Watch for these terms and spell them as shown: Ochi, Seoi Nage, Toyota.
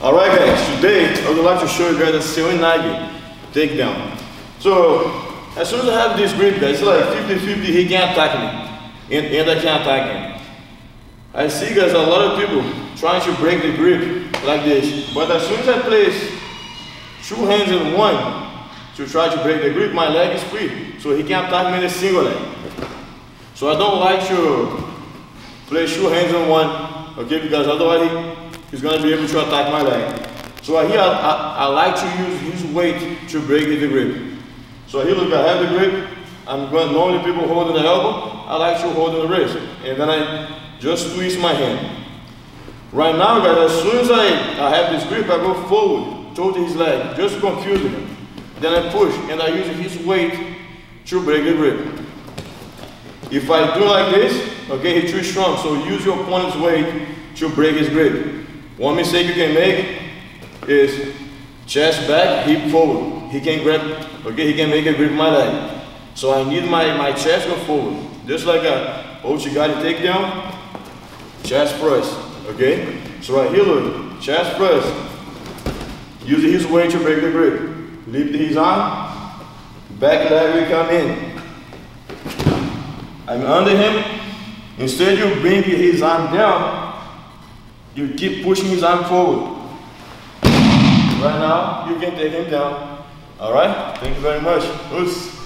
Alright guys, today I would like to show you guys a Seoi Nage takedown. So as soon as I have this grip guys, it's like 50-50, he can attack me and I can attack him. I see guys a lot of people trying to break the grip like this, but as soon as I place two hands in one to try to break the grip, my leg is free, so he can attack me in a single leg. So I don't like to play two hands on one, okay, because otherwise he's going to be able to attack my leg. So here I like to use his weight to break the grip. So here look, I have the grip, I'm going, normally people holding the elbow, I like to hold the wrist, and then I just twist my hand. Right now guys, as soon as I have this grip, I go forward towards his leg, just confusing him. Then I push and I use his weight to break the grip. If I do like this, okay, he's too strong, so use your opponent's weight to break his grip. One mistake you can make is chest back, hip forward. He can grab, okay, he can make a grip my leg. So I need my chest go forward. Just like a Ochi takedown, chest press, okay? So right here, look, chest press. Use his weight to break the grip. Lift his arm, back leg will come in. I'm under him. Instead you bring his arm down, you keep pushing his arm forward. Right now, you can take him down. Alright? Thank you very much. Oops.